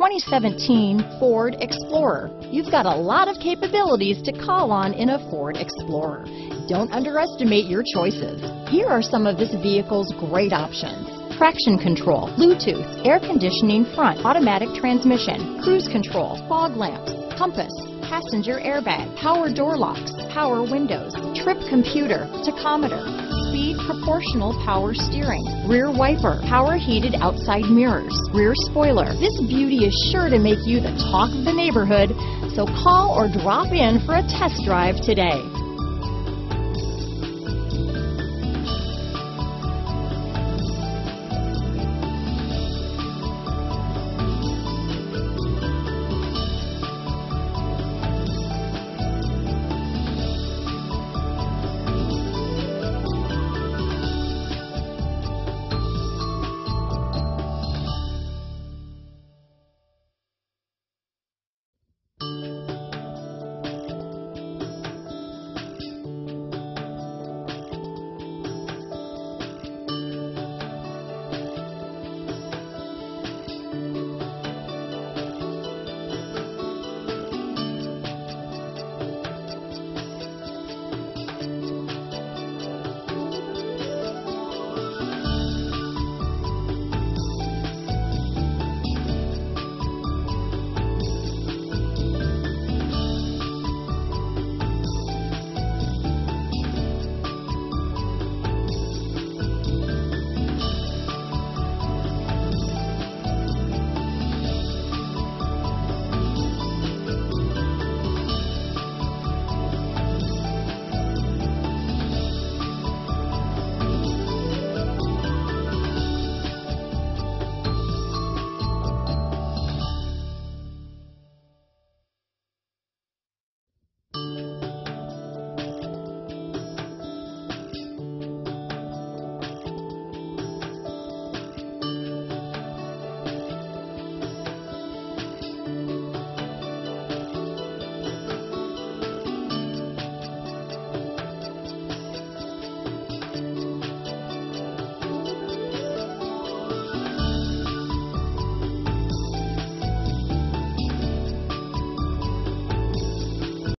2017 Ford Explorer. You've got a lot of capabilities to call on in a Ford Explorer. Don't underestimate your choices. Here are some of this vehicle's great options: traction control, Bluetooth, air conditioning front, automatic transmission, cruise control, fog lamps, compass, passenger airbag, power door locks, power windows, trip computer, tachometer, speed proportional power steering, rear wiper, power heated outside mirrors, rear spoiler. This beauty is sure to make you the talk of the neighborhood, so call or drop in for a test drive today.